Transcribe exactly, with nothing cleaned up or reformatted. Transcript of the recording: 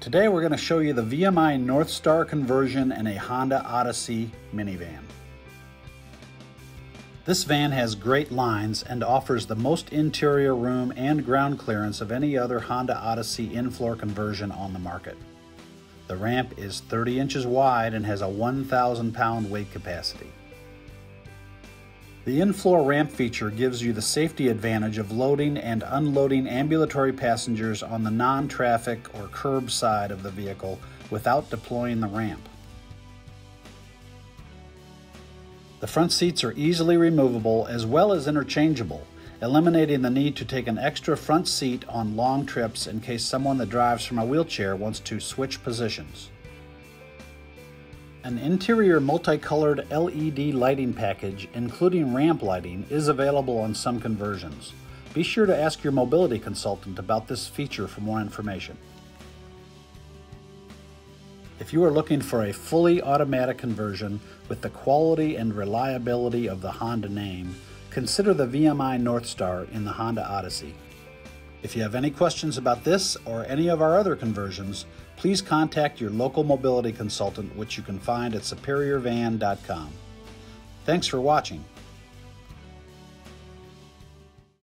Today we're going to show you the V M I North Star conversion in a Honda Odyssey minivan. This van has great lines and offers the most interior room and ground clearance of any other Honda Odyssey in-floor conversion on the market. The ramp is thirty inches wide and has a one thousand pound weight capacity. The in-floor ramp feature gives you the safety advantage of loading and unloading ambulatory passengers on the non-traffic or curb side of the vehicle without deploying the ramp. The front seats are easily removable as well as interchangeable, eliminating the need to take an extra front seat on long trips in case someone that drives from a wheelchair wants to switch positions. An interior multicolored L E D lighting package, including ramp lighting, is available on some conversions. Be sure to ask your mobility consultant about this feature for more information. If you are looking for a fully automatic conversion with the quality and reliability of the Honda name, consider the V M I North Star in the Honda Odyssey. If you have any questions about this or any of our other conversions, please contact your local mobility consultant, which you can find at superior van dot com. Thanks for watching.